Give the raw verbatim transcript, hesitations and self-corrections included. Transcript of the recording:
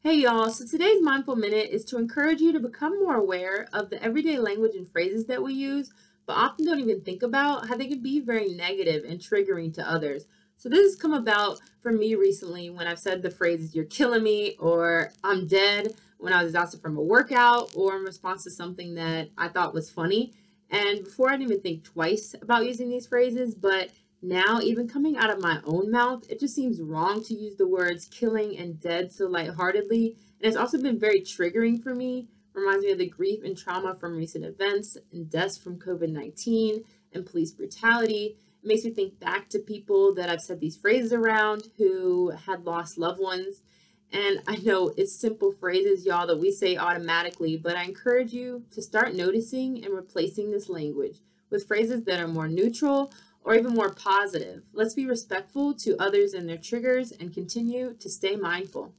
Hey y'all, so today's Mindful Minute is to encourage you to become more aware of the everyday language and phrases that we use, but often don't even think about how they can be very negative and triggering to others. So this has come about for me recently when I've said the phrases, "you're killing me," or "I'm dead," when I was exhausted from a workout or in response to something that I thought was funny. And before I didn't even think twice about using these phrases, but now, even coming out of my own mouth, it just seems wrong to use the words killing and dead so lightheartedly. And it's also been very triggering for me. Reminds me of the grief and trauma from recent events and deaths from COVID nineteen and police brutality. It makes me think back to people that I've said these phrases around who had lost loved ones. And I know it's simple phrases, y'all, that we say automatically, but I encourage you to start noticing and replacing this language with phrases that are more neutral, or even more positive. Let's be respectful to others and their triggers and continue to stay mindful.